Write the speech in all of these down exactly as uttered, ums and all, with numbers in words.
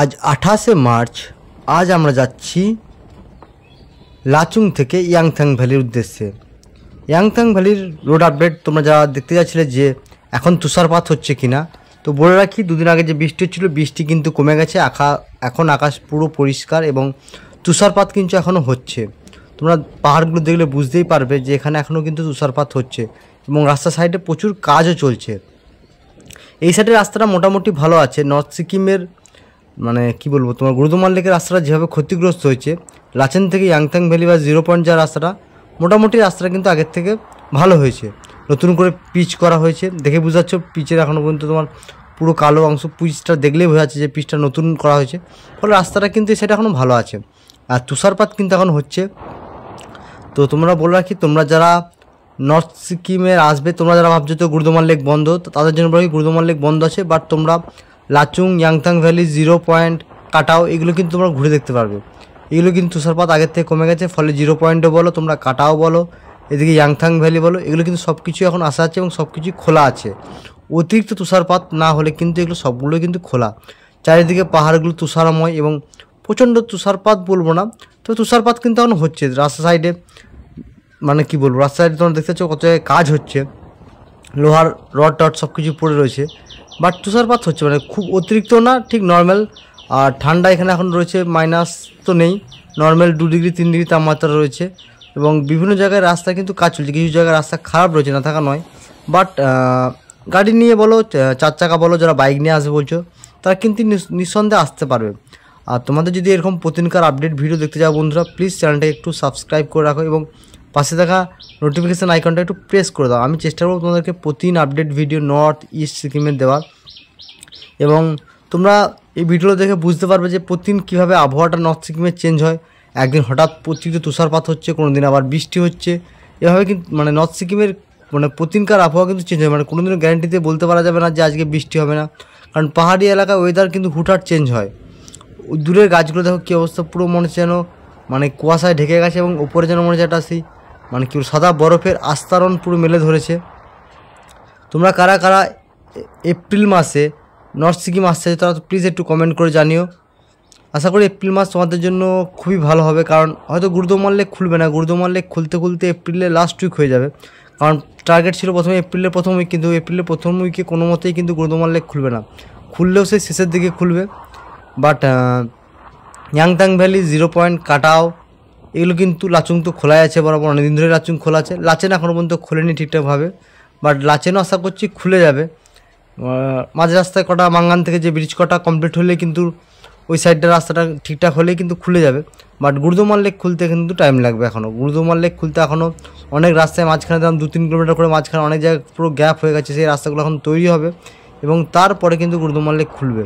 आज আঠাশে মার্চ আজ আমরা যাচ্ছি লাচুং থেকে ইয়াংথাং ভ্যালির উদ্দেশ্যে। ইয়াংথাং ভ্যালির রোড আপডেট তোমরা যারা দেখতে যাচ্ছিলে যে এখন তুষারপাত হচ্ছে কিনা, তো বলে রাখি দুদিন আগে যে বৃষ্টি হচ্ছিল বৃষ্টি কিন্তু কমে গেছে, আকা এখন আকাশ পুরো পরিষ্কার এবং তুষারপাত কিন্তু এখনও হচ্ছে। তোমরা পাহাড়গুলো দেখলে বুঝতেই পারবে যে এখানে এখনও কিন্তু তুষারপাত হচ্ছে এবং রাস্তার সাইডে প্রচুর কাজও চলছে। এই সাইডের রাস্তাটা মোটামুটি ভালো আছে। নর্থ সিকিমের মানে কি বলবো, তোমার গুরুদংমার লেকের রাস্তাটা যেভাবে ক্ষতিগ্রস্ত হয়েছে লাচেন থেকে ইয়াংথাং ভ্যালি বা জিরো পয়েন্ট যাওয়ার রাস্তাটা মোটামুটি রাস্তাটা কিন্তু আগের থেকে ভালো হয়েছে, নতুন করে পিচ করা হয়েছে। দেখে বোঝাচ্ছ পিচের এখনও পর্যন্ত তোমার পুরো কালো অংশ, পিচটা দেখলেই বোঝা যাচ্ছে যে পিচটা নতুন করা হয়েছে, ফলে রাস্তাটা কিন্তু সেটা এখনও ভালো আছে। আর তুষারপাত কিন্তু এখন হচ্ছে। তো তোমরা বলে রাখি, তোমরা যারা নর্থ সিকিমের আসবে, তোমরা যারা ভাবছো তো গুরুদংমার লেক বন্ধ, তো তাদের জন্য বলে রাখি গুরুদংমার লেক বন্ধ আছে, বাট তোমরা Lachung, Yumthang valley, zero point, Katao এগুলো কিন্তু তোমরা ঘুরে দেখতে পারবে। এগুলো কিন্তু তুষারপাত আগের থেকে কমে গেছে, ফলে জিরো পয়েন্টও বলো, তোমরা কাটাও বলো, এদিকে ইয়াংথাং ভ্যালি বলো, এগুলো কিন্তু সব কিছু এখন আসা আছে এবং সব কিছুই খোলা আছে। অতিরিক্ত তুষারপাত না হলে কিন্তু এগুলো সবগুলোই কিন্তু খোলা। চারিদিকে পাহাড়গুলো তুষারময় এবং প্রচণ্ড তুষারপাত বলবো না, তো তুষারপাত কিন্তু এখন হচ্ছে। রাস্তা সাইডে মানে কি বলবো, রাস্তা সাইডে তোমরা দেখতে পাচ্ছ কত কাজ হচ্ছে, লোহার রড টড সব কিছু পড়ে রয়েছে, বাট তুষারপাত হচ্ছে, মানে খুব অতিরিক্ত না, ঠিক নর্মাল। আর ঠান্ডা এখানে এখন রয়েছে, মাইনাস তো নেই, নর্মাল দু ডিগ্রি তিন ডিগ্রি তাপমাত্রা রয়েছে এবং বিভিন্ন জায়গায় রাস্তা কিন্তু কাজ চলছে। কিছু জায়গায় রাস্তা খারাপ রয়েছে, না থাকা নয়, বাট গাড়ি নিয়ে বলো, চার চাকা বলো, যারা বাইক নিয়ে আসবে বলছো তারা কিন্তু নিঃসন্দেহে আসতে পারবে। আর তোমাদের যদি এরকম প্রতিদিনকার আপডেট ভিডিও দেখতে যাও বন্ধুরা, প্লিজ চ্যানেলটা একটু সাবস্ক্রাইব করে রাখো এবং পাশে থাকা নোটিফিকেশান আইকনটা একটু প্রেস করে দাও। আমি চেষ্টা করব তোমাদেরকে প্রতিদিন আপডেট ভিডিও নর্থ ইস্ট সিকিমের দেওয়ার, এবং তোমরা এই ভিডিওগুলো দেখে বুঝতে পারবে যে প্রতিদিন কীভাবে আবহাওয়াটা নর্থ সিকিমে চেঞ্জ হয়। একদিন হঠাৎ প্রতিদিন তুষারপাত হচ্ছে, কোনো দিন আবার বৃষ্টি হচ্ছে, এভাবে কিন্তু মানে নর্থ সিকিমের মানে প্রতিদিনকার আবহাওয়া কিন্তু চেঞ্জ হয়, মানে কোনো দিনও গ্যারান্টিতে বলতে পারা যাবে না যে আজকে বৃষ্টি হবে না, কারণ পাহাড়ি এলাকায় ওয়েদার কিন্তু হুটহাট চেঞ্জ হয়। দূরের গাছগুলো দেখো কী অবস্থা, পুরো মনে হচ্ছে যেন মানে কুয়াশায় ঢেকে গেছে এবং ওপরে যেন মনে হচ্ছে একটা সেই মানে কি সাদা বরফের আস্তরণ পুরো মেলে ধরেছে। তোমরা কারা কারা এপ্রিল মাসে নর্থ সিকিম আসছে তারা প্লিজ একটু কমেন্ট করে জানিও। আশা করি এপ্রিল মাস তোমাদের জন্য খুবই ভালো হবে, কারণ হয়তো গুরুদংমার লেক খুলবে না, গুরুদংমার লেক খুলতে খুলতে এপ্রিলের লাস্ট উইক হয়ে যাবে, কারণ টার্গেট ছিল প্রথমে এপ্রিলের প্রথম উইক, কিন্তু এপ্রিলের প্রথম উইকে কোনো মতেই কিন্তু গুরুদংমার লেক খুলবে না, খুললেও সেই শেষের দিকে খুলবে। But Yumthang valley, zero point, Katao এগুলো কিন্তু লাচুং তো খোলাই আছে বরাবর, অনেকদিন ধরে লাচুং খোলা আছে। লাচেন এখনও পর্যন্ত খোলেনি ঠিকঠাকভাবে, বাট লাচেনও আশা করছি খুলে যাবে। মাঝ রাস্তায় কটা মাঙ্গান থেকে যে ব্রিজ কটা কমপ্লিট হলে কিন্তু ওই সাইডটা রাস্তাটা ঠিকঠাক হলেই কিন্তু খুলে যাবে, বাট গুরুদংমার লেক খুলতে কিন্তু টাইম লাগবে এখনও। গুরুদংমার লেক খুলতে এখনও অনেক রাস্তায় মাঝখানে দাম দু তিন কিলোমিটার করে মাঝখানে অনেক জায়গায় পুরো গ্যাপ হয়ে গেছে, সেই রাস্তাগুলো এখন তৈরি হবে এবং তারপরে কিন্তু গুরুদংমার লেক খুলবে।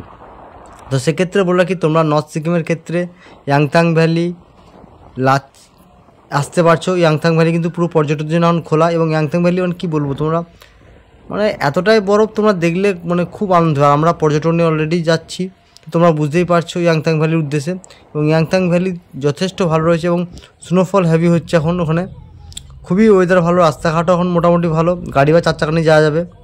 তো সেক্ষেত্রে বললাম কি, তোমরা নর্থ সিকিমের ক্ষেত্রে ইয়াংথাং ভ্যালি লাচ আসতে পারছো। ইয়াংথাং ভ্যালি কিন্তু পুরো পর্যটকদের জন্য এখন খোলা এবং ইয়াংথাং ভ্যালি মানে কী বলবো, তোমরা মানে এতটাই বরফ তোমরা দেখলে মানে খুব আনন্দ হয়। আমরা পর্যটন নিয়ে অলরেডি যাচ্ছি, তোমরা বুঝতেই পারছো ইয়াংথাং ভ্যালির উদ্দেশ্যে, এবং ইয়াংথাং ভ্যালি যথেষ্ট ভালো রয়েছে এবং স্নোফল হেভি হচ্ছে এখন, ওখানে খুবই ওয়েদার ভালো, রাস্তাঘাটও এখন মোটামুটি ভালো, গাড়ি বা চার চাকা নিয়ে যাওয়া যাবে।